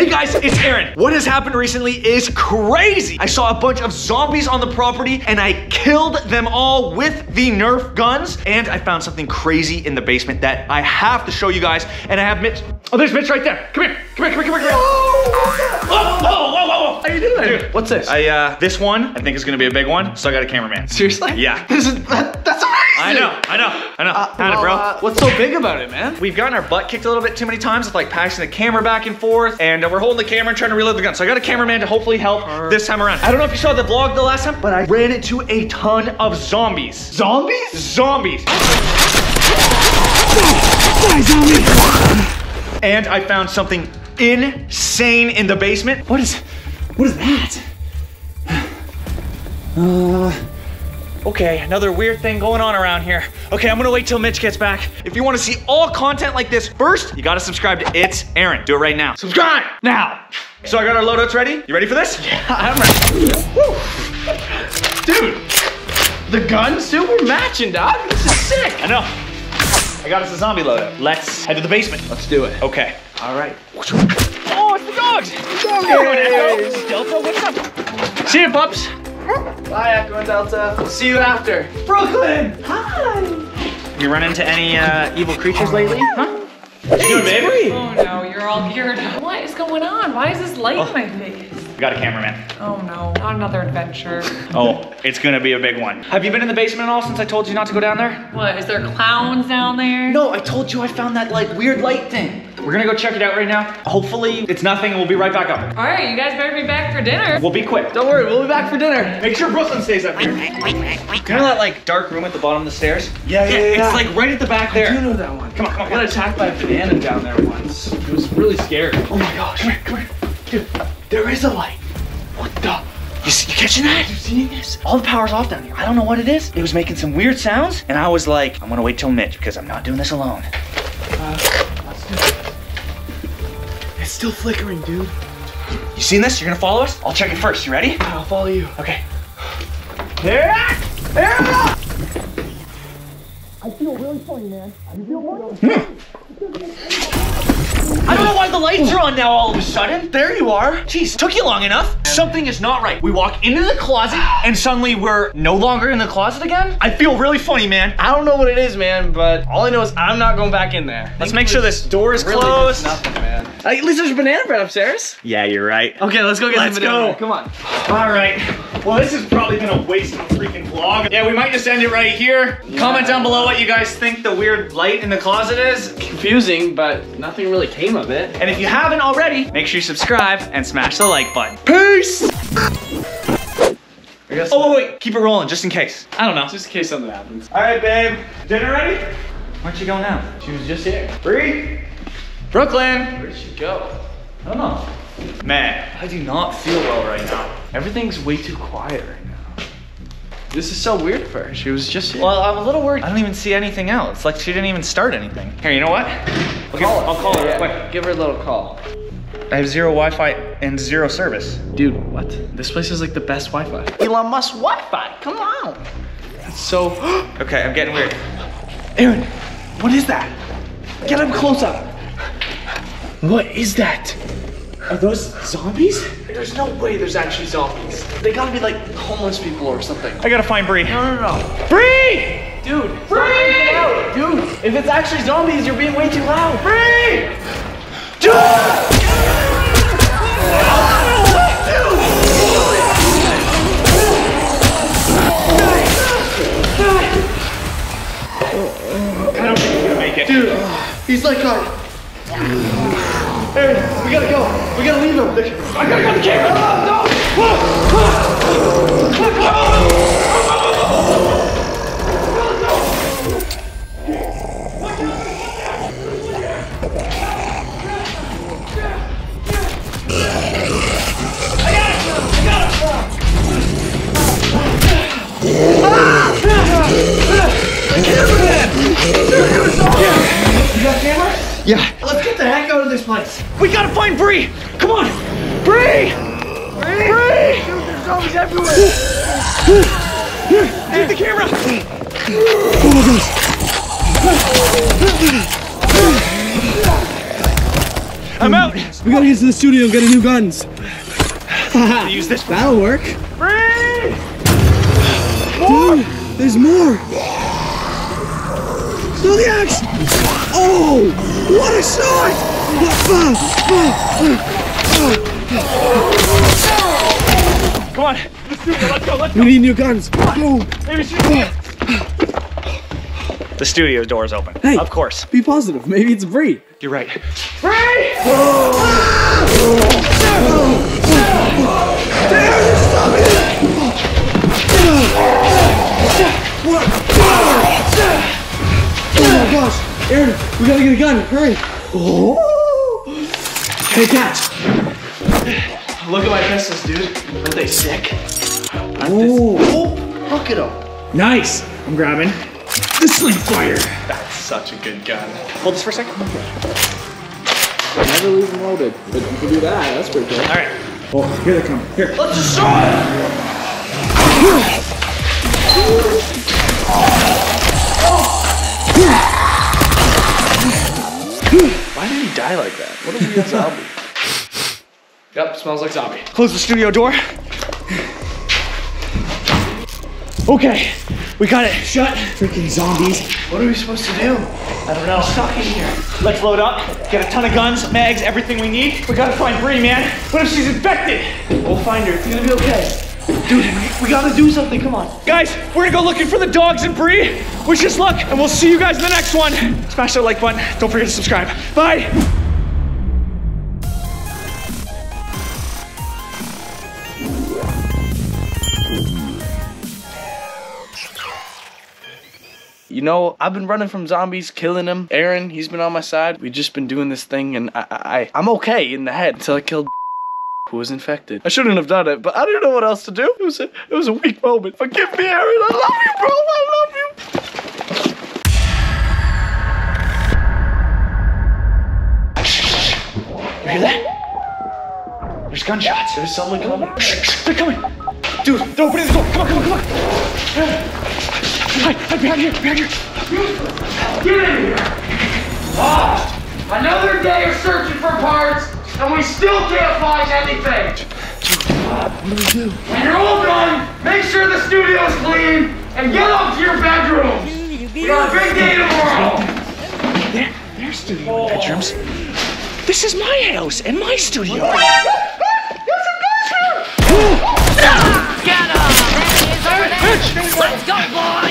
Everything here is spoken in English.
Hey guys, it's Aaron. What has happened recently is crazy. I saw a bunch of zombies on the property and I killed them all with the NERF guns. And I found something crazy in the basement that I have to show you guys. And I have Mitch. Oh, there's Mitch right there. Come here. Oh, whoa. How you doing? Dude, what's this? This one, I think is gonna be a big one. So I got a cameraman. Seriously? Yeah. That's amazing. I know. Had it, bro. What's so big about it, man? We've gotten our butt kicked a little bit too many times with like passing the camera back and forth, and we're holding the camera and trying to reload the gun. So I got a cameraman to hopefully help this time around. I don't know if you saw the vlog the last time, but I ran into a ton of zombies. Zombies? Zombies. Die, zombie. And I found something insane in the basement. What is that? Okay, another weird thing going on around here. Okay, I'm gonna wait till Mitch gets back. If you wanna see all content like this first, you gotta subscribe to It's Aaron. Do it right now. Subscribe now. So I got our loadouts ready. You ready for this? Yeah, I'm ready. Woo. Dude, the guns, dude, we're matching, dog. This is sick. I know. I got us a zombie loadout. Let's head to the basement. Let's do it. Okay. All right. Oh, it's the dogs. Hey. Delta, what's up? See you, pups. Bye, Echo and Delta. See you after. Brooklyn! Hi! You run into any evil creatures lately? Huh? Hey, you doing, baby? Oh no, you're all geared up. What is going on? Why is this light in my face? We got a cameraman. Oh no, not another adventure. Oh, it's gonna be a big one. Have you been in the basement at all since I told you not to go down there? What, is there clowns down there? No, I told you I found that like weird light thing. We're gonna go check it out right now. Hopefully it's nothing and we'll be right back up. All right, you guys better be back for dinner. We'll be quick. Don't worry, we'll be back for dinner. Make sure Brooklyn stays up here. You know that like dark room at the bottom of the stairs? Yeah. It's like right at the back there. I do know that one. Come on. I got attacked by a banana down there once. It was really scary. Oh my gosh, come here. Dude, there is a light. What the? You catching that? You seeing this? All the power's off down here. I don't know what it is. It was making some weird sounds and I was like, I'm gonna wait till Mitch because I'm not doing this alone. Let's do it. It's still flickering, dude. You seen this? You're gonna follow us? I'll check it first. You ready? I'll follow you. Okay. Yeah! I feel really funny, man. I don't know why the lights are on now all of a sudden. There you are. Jeez, took you long enough. Something is not right. We walk into the closet and suddenly we're no longer in the closet again. I feel really funny, man. I don't know what it is, man, but all I know is I'm not going back in there. Let's make sure this door is really closed. Nothing, man. At least there's banana bread upstairs. Yeah, you're right. Okay, let's go get some banana bread. Come on. All right. Well, this has probably been a waste of a freaking vlog. Yeah, we might just end it right here. Yeah. Comment down below what you guys think the weird light in the closet is. Confusing, but nothing really came of it. And if you haven't already, make sure you subscribe and smash the like button. Peace! Oh, wait, keep it rolling just in case. I don't know. Just in case something happens. All right, babe. Dinner ready? Where'd she go now? She was just here. Bree? Brooklyn? Where'd she go? I don't know. Man, I do not feel well right now. Everything's way too quiet right now. This is so weird for her. She was just here. Well, I'm a little worried. I don't even see anything else. Like, she didn't even start anything. Here, you know what? I'll call her real quick. Give her a little call. I have zero Wi-Fi and zero service. Dude, what? This place is like the best Wi-Fi. Elon Musk Wi-Fi, come on. It's so... Okay, I'm getting weird. Aaron, what is that? Get him close up. What is that? Are those zombies? There's no way there's actually zombies. They gotta be like homeless people or something. I gotta find Bree. No. Bree! Dude, Bree! Get out. Dude, if it's actually zombies, you're being way too loud. Bree! Dude! I don't think he's gonna make it. Dude, he's like Aaron, we gotta go. We gotta leave him. I gotta go to the camera. No! I got him! You got camera? Yeah. Let's get the heck out of this place. We gotta find Bree. Come on, Bree. Bree. Dude, there's zombies everywhere. Get the camera. Oh my gosh. I'm out. We gotta get to the studio and get new guns. Use this. That'll work. Bree! More! Dude, there's more. Throw the axe! Oh! What a shot! Come on, let's do it. Let's go. Let's go. We need new guns. Go. Maybe shoot The studio door is open. Hey, of course. Be positive. Maybe it's Bree. You're right. Bree! Oh. Ah! Oh my gosh, Aaron, we gotta get a gun. Hurry! Oh. Hey, catch! Look at my pistols, dude. Aren't they sick? Oh, look at them. Nice. I'm grabbing. The sling fire! That's such a good gun. Hold this for a second. Never lose loaded, but you can do that. That's pretty cool. All right. Well, here they come. Here. Let's just show it! Why did he die like that? What a weird zombie. Yep, smells like zombie. Close the studio door. Okay. We got it shut. Freaking zombies. What are we supposed to do? I don't know. Stuck in here. Let's load up, get a ton of guns, mags, everything we need. We gotta find Bree, man. What if she's infected? We'll find her. It's gonna be okay. Dude, we gotta do something. Come on. Guys, we're gonna go looking for the dogs and Bree. Wish us luck, and we'll see you guys in the next one. Smash that like button. Don't forget to subscribe. Bye. You know, I've been running from zombies, killing them. Aaron, he's been on my side. We've just been doing this thing, and I'm okay in the head until I killed who was infected. I shouldn't have done it, but I didn't know what else to do. It was a weak moment. Forgive me, Aaron. I love you, bro. I love you. You hear that? There's gunshots. There's someone coming. Shh, they're coming. Dude, they're opening the door. Come on, come on, come on. Hide behind here, behind here. Get in here. Another day of searching for parts, and we still can't find anything. What do we do? When you're all done, make sure the studio's clean, and get up to your bedrooms. We got a big day tomorrow. Their studio and bedrooms. This is my house and my studio. There's some guys here. Get him! There he is, over there. Mitch. Let's go, boy!